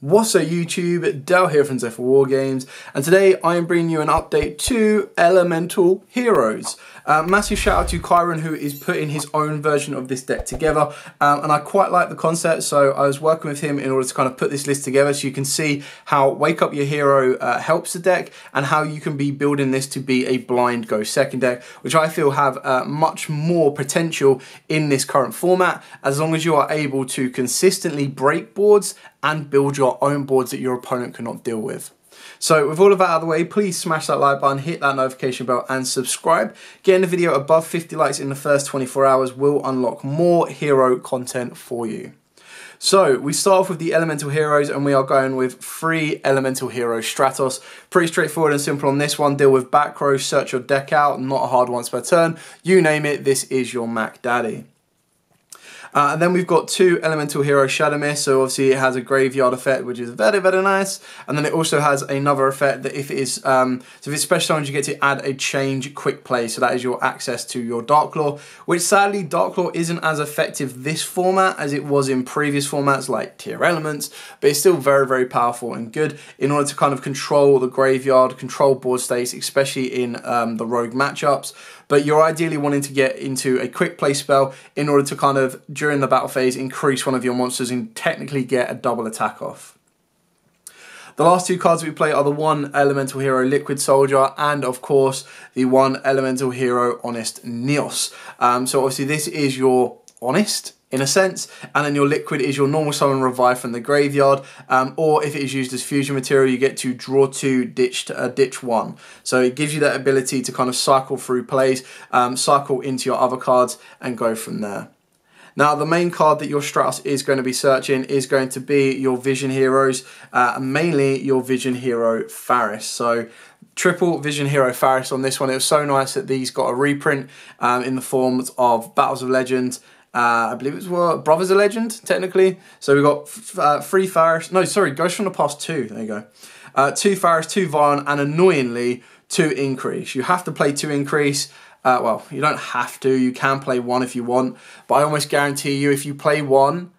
What's up YouTube, Dal here from Zephyr War Games, and today I am bringing you an update to Elemental Heroes. Massive shout out to Kyron, who is putting his own version of this deck together, and I quite like the concept, so I was working with him in order to kind of put this list together so you can see how Wake Up Your Hero helps the deck and how you can be building this to be a blind go second deck, which I feel have much more potential in this current format, as long as you are able to consistently break boards and build your own boards that your opponent cannot deal with. So with all of that out of the way, please smash that like button, hit that notification bell and subscribe. Getting the video above 50 likes in the first 24 hours will unlock more hero content for you. So we start off with the Elemental Heroes, and we are going with 3 Elemental Hero Stratos. Pretty straightforward and simple on this one. Deal with back row, search your deck out, not a hard once per turn. You name it, this is your Mac Daddy. And then we've got 2 Elemental Hero Shadow Mist, so obviously it has a graveyard effect, which is very, very nice. And then it also has another effect that if it is, so if it's special summons, you get to add a change quick play, so that is your access to your Dark Law, which sadly, Dark Law isn't as effective this format as it was in previous formats like Tier Elements, but it's still very, very powerful and good in order to kind of control the graveyard, control board states, especially in the rogue matchups. But you're ideally wanting to get into a quick play spell in order to kind of, during the battle phase, increase one of your monsters and technically get a double attack off. The last 2 cards we play are the 1 Elemental Hero Liquid Soldier and, of course, the 1 Elemental Hero Honest Neos. So obviously this is your Honest, in a sense, and then your Liquid is your normal summon revive from the graveyard, or if it is used as fusion material, you get to draw 2, ditch 1. So it gives you that ability to kind of cycle through plays, cycle into your other cards and go from there. Now, the main card that your Stratos is going to be searching is going to be your Vision Heroes, mainly your Vision Hero Faris. So triple Vision Hero Faris on this one. It was so nice that these got a reprint in the forms of Battles of Legends. I believe it was Brothers of Legend, technically. So we've got 3 Faris. No, sorry, Ghost from the Past 2. There you go. 2 Faris, 2 Vion, and annoyingly, 2 Increase. You have to play 2 Increase. Well, you don't have to. You can play 1 if you want. But I almost guarantee you, if you play 1,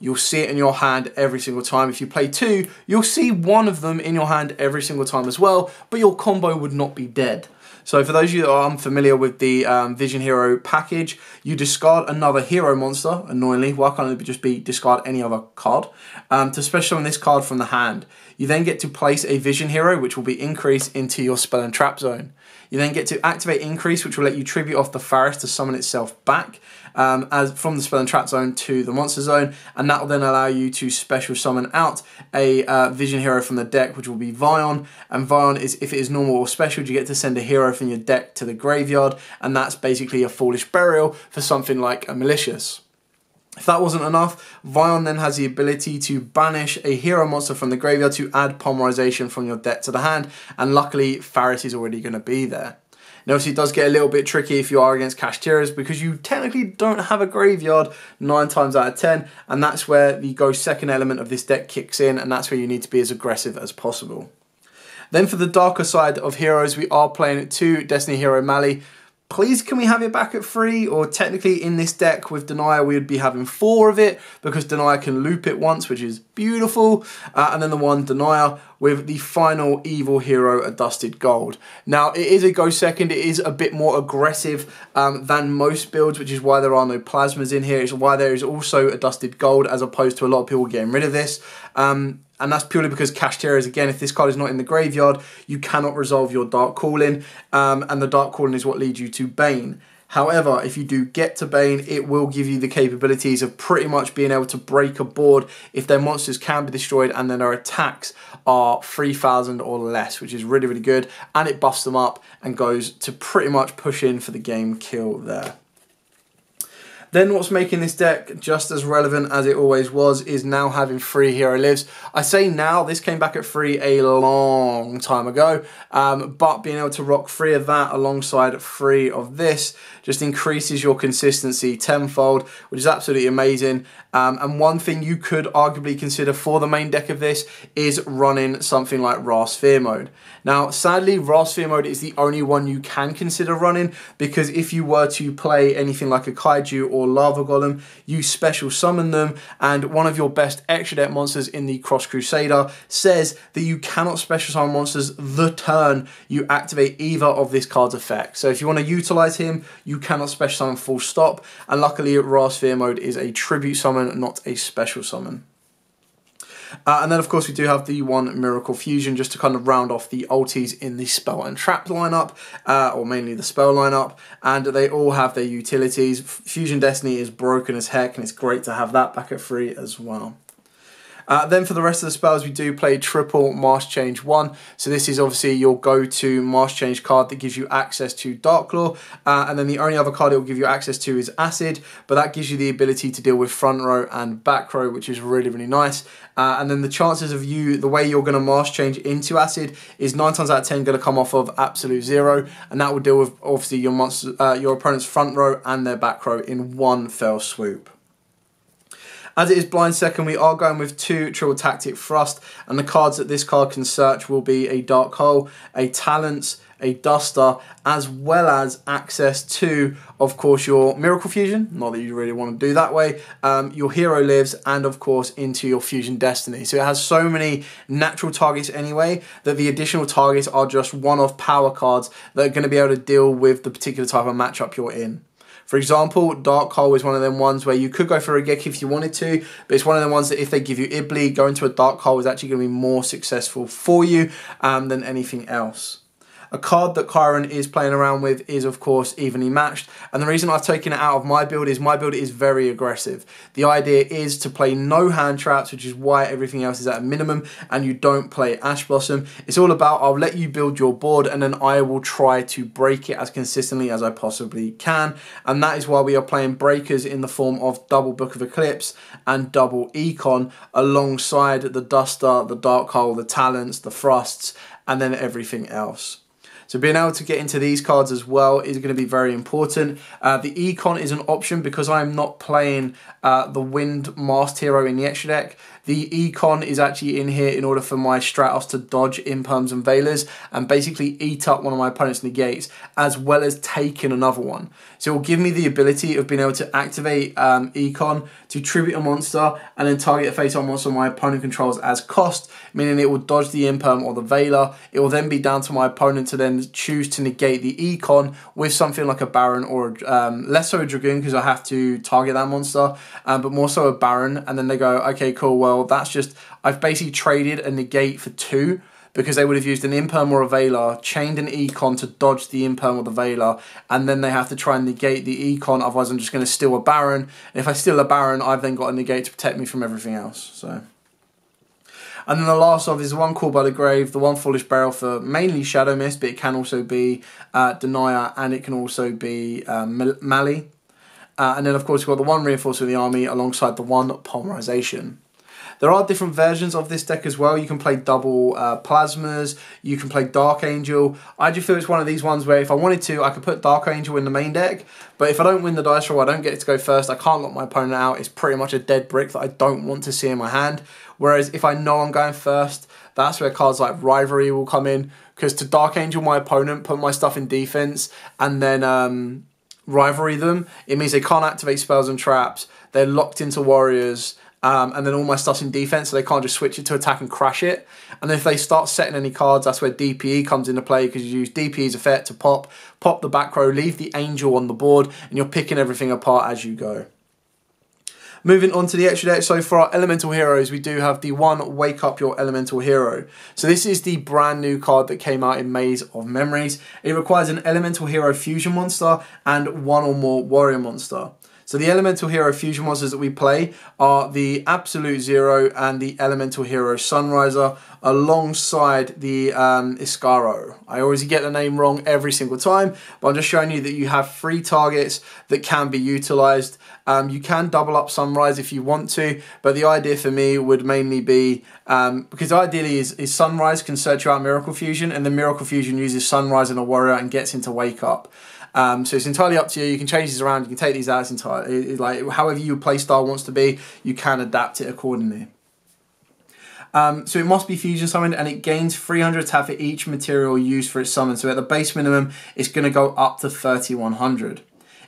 you'll see it in your hand every single time. If you play 2, you'll see 1 of them in your hand every single time as well. But your combo would not be dead. So for those of you that are unfamiliar with the Vision Hero package, you discard another hero monster, annoyingly. Why can't it just be discard any other card? To special summon this card from the hand. You then get to place a Vision Hero, which will be increased into your spell and trap zone. You then get to activate Increase, which will let you tribute off the Faris to summon itself back as from the spell and trap zone to the monster zone, and that will then allow you to special summon out a Vision Hero from the deck, which will be Vion, and Vion is, if it is normal or special, you get to send a hero from your deck to the graveyard, and that's basically a Foolish Burial for something like a Malicious. If that wasn't enough, Vion then has the ability to banish a hero monster from the graveyard to add Polymerization from your deck to the hand, and luckily Faris is already going to be there. Now, obviously it does get a little bit tricky if you are against cash tiers, because you technically don't have a graveyard 9 times out of 10, and that's where the go second element of this deck kicks in, and that's where you need to be as aggressive as possible. Then for the darker side of heroes, we are playing 2 Destiny Hero Mali. Please, can we have it back at 3? Or technically in this deck with Denier, we would be having 4 of it, because Denier can loop it once, which is beautiful. And then the 1 Denier with the final Evil Hero Adusted Gold. Now, it is a go second. It is a bit more aggressive than most builds, which is why there are no plasmas in here. It's why there is also Adusted Gold, as opposed to a lot of people getting rid of this. And that's purely because cash tier is, again, if this card is not in the graveyard, you cannot resolve your Dark Calling, and the Dark Calling is what leads you to Bane. However, if you do get to Bane, it will give you the capabilities of pretty much being able to break a board if their monsters can be destroyed and then their attacks are 3,000 or less, which is really, really good, and it buffs them up and goes to pretty much push in for the game kill there. Then what's making this deck just as relevant as it always was is now having 3 Hero Lives. I say now, this came back at 3 a long time ago, but being able to rock 3 of that alongside 3 of this just increases your consistency tenfold, which is absolutely amazing. And one thing you could arguably consider for the main deck of this is running something like Ra Sphere Mode. Now, sadly, Ra Sphere Mode is the only one you can consider running, because if you were to play anything like a Kaiju or or Lava Golem, you special summon them, and one of your best extra deck monsters in the Cross Crusader says that you cannot special summon monsters the turn you activate either of this card's effects. So if you want to utilize him, you cannot special summon, full stop, and luckily Ra Sphere Mode is a tribute summon, not a special summon. And then of course we do have the one Miracle Fusion just to kind of round off the ulties in the spell and trap lineup, or mainly the spell lineup, and they all have their utilities. Fusion Destiny is broken as heck, and it's great to have that back at free as well. Then for the rest of the spells, we do play triple Mask Change 1. So this is obviously your go-to Mask Change card that gives you access to Dark Law. And then the only other card it will give you access to is Acid, but that gives you the ability to deal with front row and back row, which is really, really nice. And then the chances of you, the way you're going to Mask Change into Acid is 9 times out of 10 going to come off of Absolute Zero. And that will deal with, obviously, your monster, your opponent's front row and their back row in one fell swoop. As it is blind second, we are going with 2 Triple Tactic Thrust, and the cards that this card can search will be a Dark Hole, a Talents, a Duster, as well as access to, of course, your Miracle Fusion, not that you really want to do that way, your Hero Lives, and of course into your Fusion Destiny. So it has so many natural targets anyway that the additional targets are just one-off power cards that are going to be able to deal with the particular type of matchup you're in. For example, Dark Hole is one of them ones where you could go for a Geki if you wanted to, but it's one of them ones that if they give you Iblee, going to a Dark Hole is actually going to be more successful for you than anything else. A card that Kyron is playing around with is, of course, Evenly Matched. And the reason I've taken it out of my build is very aggressive. The idea is to play no hand traps, which is why everything else is at a minimum, and you don't play Ash Blossom. It's all about, I'll let you build your board, and then I will try to break it as consistently as I possibly can. And that is why we are playing breakers in the form of double Book of Eclipse and double Econ, alongside the Duster, the Dark Hole, the Talents, the Thrusts, and then everything else. So being able to get into these cards as well is going to be very important. The Econ is an option because I'm not playing the Wind Masked Hero in the extra deck. The Econ is actually in here in order for my Stratos to dodge Imperms and Veilers and basically eat up one of my opponent's negates, as well as taking another one. So it will give me the ability of being able to activate Econ to tribute a monster and then target a face-on monster my opponent controls as cost, meaning it will dodge the Imperm or the Veiler. It will then be down to my opponent to then choose to negate the Econ with something like a Baron or less so a Dragoon because I have to target that monster, but more so a Baron, and then they go, okay, cool, well, that's just, I've basically traded a negate for 2 because they would have used an Imperm or a Veiler, chained an Econ to dodge the Imperm or the Veiler, and then they have to try and negate the Econ, otherwise I'm just going to steal a Baron, and if I steal a Baron, I've then got a negate to protect me from everything else. So, and then the last of is the one Called by the Grave, the one Foolish Barrel for mainly Shadow Mist, but it can also be Denier, and it can also be Mali, and then of course we've got the one Reinforcer of the Army alongside the one Polymerization. There are different versions of this deck as well. You can play double Plasmas, you can play Dark Angel. I do feel it's one of these ones where if I wanted to, I could put Dark Angel in the main deck, but if I don't win the dice roll, I don't get it to go first, I can't lock my opponent out, it's pretty much a dead brick that I don't want to see in my hand. Whereas if I know I'm going first, that's where cards like Rivalry will come in, because to Dark Angel my opponent, put my stuff in defense, and then Rivalry them, it means they can't activate spells and traps, they're locked into Warriors, and then all my stuff's in defense, so they can't just switch it to attack and crash it. And if they start setting any cards, that's where DPE comes into play, because you use DPE's effect to pop the back row, leave the Angel on the board, and you're picking everything apart as you go. Moving on to the extra deck, so for our Elemental Heroes, we do have the one Wake Up Your Elemental Hero. So this is the brand new card that came out in Maze of Memories. It requires an Elemental Hero Fusion monster and one or more Warrior monster. So the Elemental Hero Fusion monsters that we play are the Absolute Zero and the Elemental Hero Sunriser alongside the Iscaro. I always get the name wrong every single time, but I'm just showing you that you have 3 targets that can be utilised. You can double up Sunrise if you want to, but the idea for me would mainly be, because ideally is Sunrise can search out Miracle Fusion, and the Miracle Fusion uses Sunrise and a Warrior and gets into Wake Up. So it's entirely up to you. You can change these around, you can take these out, it's entirely like however your playstyle wants to be, you can adapt it accordingly. So it must be fusion summoned, and it gains 300 attack for each material used for its summon. So at the base minimum, it's going to go up to 3100.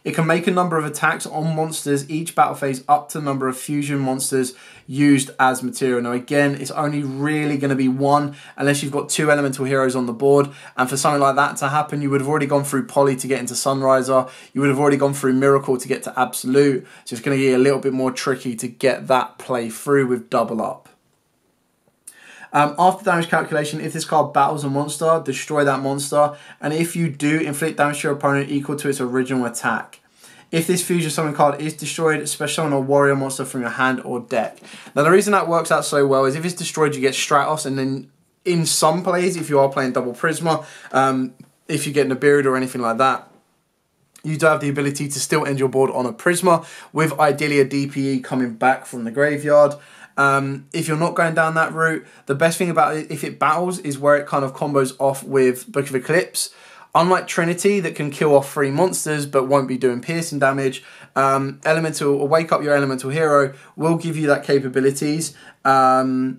It can make a number of attacks on monsters each battle phase up to the number of fusion monsters used as material. Now again, it's only really going to be one unless you've got two elemental heroes on the board, and for something like that to happen, you would have already gone through Poly to get into Sunriser, you would have already gone through Miracle to get to Absolute, so it's going to be a little bit more tricky to get that play through with Double Up. After damage calculation, if this card battles a monster, destroy that monster, and if you do, inflict damage to your opponent equal to its original attack. If this fusion summon card is destroyed, special summon a warrior monster from your hand or deck. Now the reason that works out so well is if it's destroyed you get Stratos, and then in some plays, if you are playing double Prisma, if you get Nibiru or anything like that, you do have the ability to still end your board on a Prisma with ideally a DPE coming back from the graveyard. If you're not going down that route, the best thing about it, if it battles, is where it kind of combos off with Book of Eclipse. Unlike Trinity, that can kill off three monsters but won't be doing piercing damage, Wake Up Your Elemental Hero will give you that capabilities to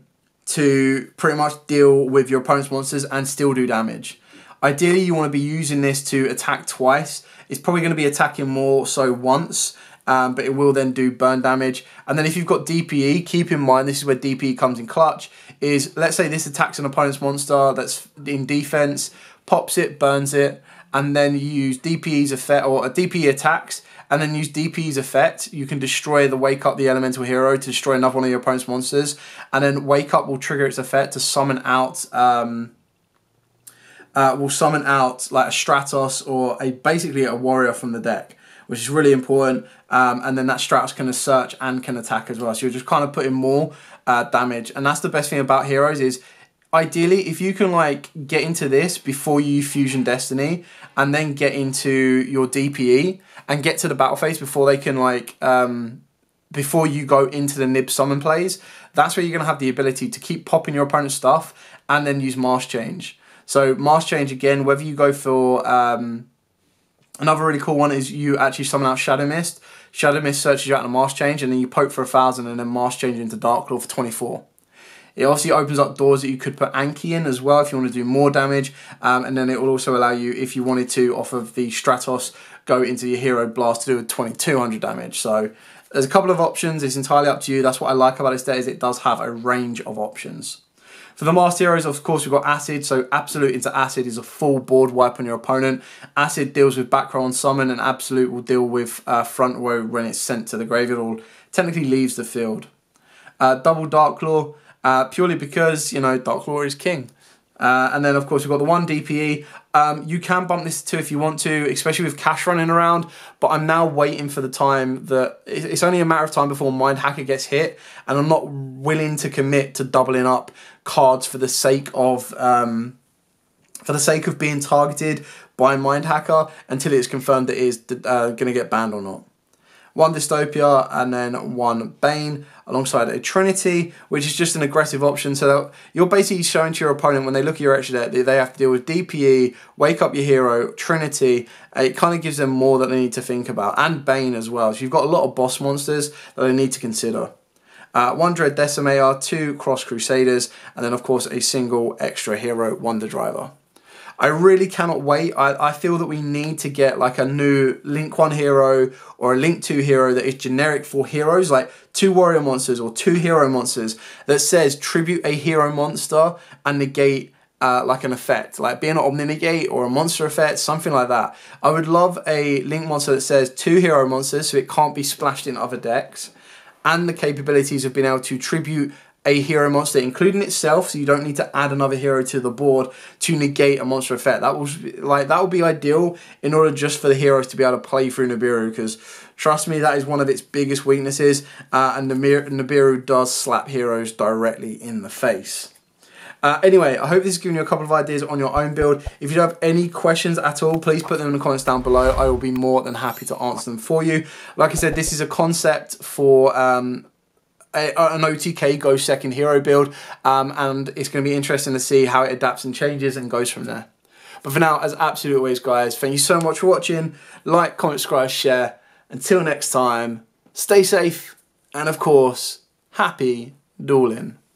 pretty much deal with your opponent's monsters and still do damage. Ideally, you want to be using this to attack twice. It's probably going to be attacking more so once. But it will then do burn damage. And then if you've got DPE, keep in mind this is where DPE comes in clutch, is let's say this attacks an opponent's monster that's in defense, pops it, burns it, and then you use DPE's effect, or a DPE attacks, and then use DPE's effect. You can destroy the Wake Up the Elemental Hero to destroy another one of your opponent's monsters, and then Wake Up will trigger its effect to summon out like a Stratos or basically a warrior from the deck, which is really important, and then that Stratos can search and can attack as well. So you're just kind of putting more damage, and that's the best thing about heroes is, ideally, if you can like get into this before you Fusion Destiny, and then get into your DPE, and get to the battle phase before they can before you go into the nib summon plays, that's where you're gonna have the ability to keep popping your opponent's stuff, and then use Mask Change. So Mask Change again, whether you go for another really cool one is you actually summon out Shadow Mist. Shadow Mist searches you out in a Mask Change, and then you poke for 1,000 and then Mask Change into Dark Law for 24. It obviously opens up doors that you could put Anki in as well if you want to do more damage. And then it will also allow you, if you wanted to, off of the Stratos, go into your Hero Blast to do a 2,200 damage. So there's a couple of options. It's entirely up to you. That's what I like about this deck is it does have a range of options. For the Master Heroes, of course, we've got Acid, so Absolute into Acid is a full board wipe on your opponent. Acid deals with back row on summon, and Absolute will deal with front row when it's sent to the graveyard, or technically leaves the field. Double Dark Claw, purely because, you know, Dark Claw is king. And then, of course, we've got the one DPE. You can bump this to 2 if you want to, especially with cash running around, but I'm now waiting for the time that... It's only a matter of time before Mind Hacker gets hit, and I'm not willing to commit to doubling up cards for the sake of... for the sake of being targeted by Mind Hacker until it's confirmed that it is going to get banned or not. One Dystopia and then one Bane alongside a Trinity, which is just an aggressive option. So you're basically showing to your opponent when they look at your extra deck that they have to deal with DPE, Wake Up Your Hero, Trinity. It kind of gives them more that they need to think about, and Bane as well. So you've got a lot of boss monsters that they need to consider. One Dread Decimator, two Cross Crusaders, and then of course a single extra hero, Wonder Driver. I really cannot wait. I feel that we need to get like a new Link 1 hero or a Link 2 hero that is generic for heroes, like two warrior monsters or two hero monsters, that says tribute a hero monster and negate like an effect, like being an Omni-negate or a monster effect, something like that. I would love a Link monster that says two hero monsters so it can't be splashed in other decks, and the capabilities of being able to tribute a hero monster, including itself, so you don't need to add another hero to the board to negate a monster effect. That will be ideal in order just for the heroes to be able to play through Nibiru, because trust me, that is one of its biggest weaknesses, and Nibiru does slap heroes directly in the face. Anyway, I hope this has given you a couple of ideas on your own build. If you don't have any questions at all, please put them in the comments down below. I will be more than happy to answer them for you. Like I said, this is a concept for... an OTK Go Second Hero build, and it's going to be interesting to see how it adapts and changes and goes from there. But for now, as absolute always, guys, thank you so much for watching. Like, comment, subscribe, share. Until next time, stay safe, and of course, happy dueling.